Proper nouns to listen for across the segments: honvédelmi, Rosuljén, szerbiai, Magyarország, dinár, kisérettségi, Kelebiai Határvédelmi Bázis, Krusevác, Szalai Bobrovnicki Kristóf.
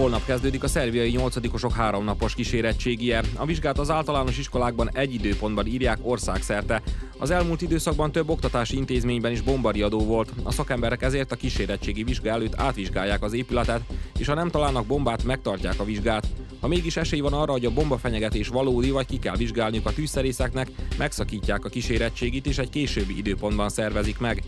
Holnap kezdődik a szerbiai 8-osok 3 napos kísérettségije. A vizsgát az általános iskolákban egy időpontban írják országszerte. Az elmúlt időszakban több oktatási intézményben is bombariadó volt. A szakemberek ezért a kísérettségi vizsga előtt átvizsgálják az épületet, és ha nem találnak bombát, megtartják a vizsgát. Ha mégis esély van arra, hogy a bombafenyegetés valódi, vagy ki kell vizsgálniuk a tűzszerészeknek, megszakítják a kísérettségit és egy későbbi időpontban szervezik meg.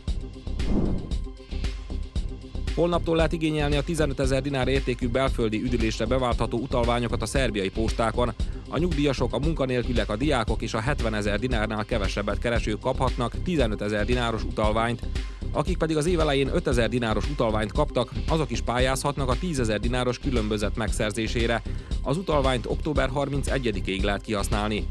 Holnaptól lehet igényelni a 15 000 dinár értékű belföldi üdülésre beváltható utalványokat a szerbiai postákon. A nyugdíjasok, a munkanélküliek, a diákok és a 70 000 dinárnál kevesebbet keresők kaphatnak 15 000 dináros utalványt. Akik pedig az év elején 5 000 dináros utalványt kaptak, azok is pályázhatnak a 10 000 dináros különbözet megszerzésére. Az utalványt október 31-ig lehet kihasználni.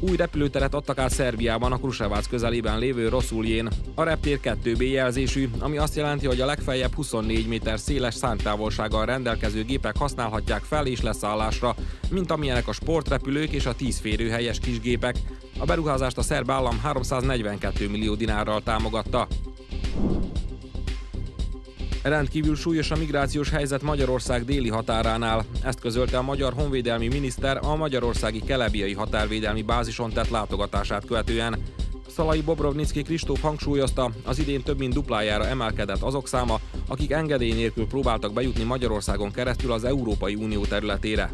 Új repülőteret adtak át Szerbiában, a Krusevác közelében lévő Rosuljén. A reptér 2B jelzésű, ami azt jelenti, hogy a legfeljebb 24 méter széles szántávolsággal rendelkező gépek használhatják fel és leszállásra, mint amilyenek a sportrepülők és a 10 férőhelyes kisgépek. A beruházást a szerb állam 342 millió dinárral támogatta. Rendkívül súlyos a migrációs helyzet Magyarország déli határánál. Ezt közölte a magyar honvédelmi miniszter a magyarországi Kelebiai Határvédelmi Bázison tett látogatását követően. Szalai Bobrovnicki Kristóf hangsúlyozta, az idén több mint duplájára emelkedett azok száma, akik engedély nélkül próbáltak bejutni Magyarországon keresztül az Európai Unió területére.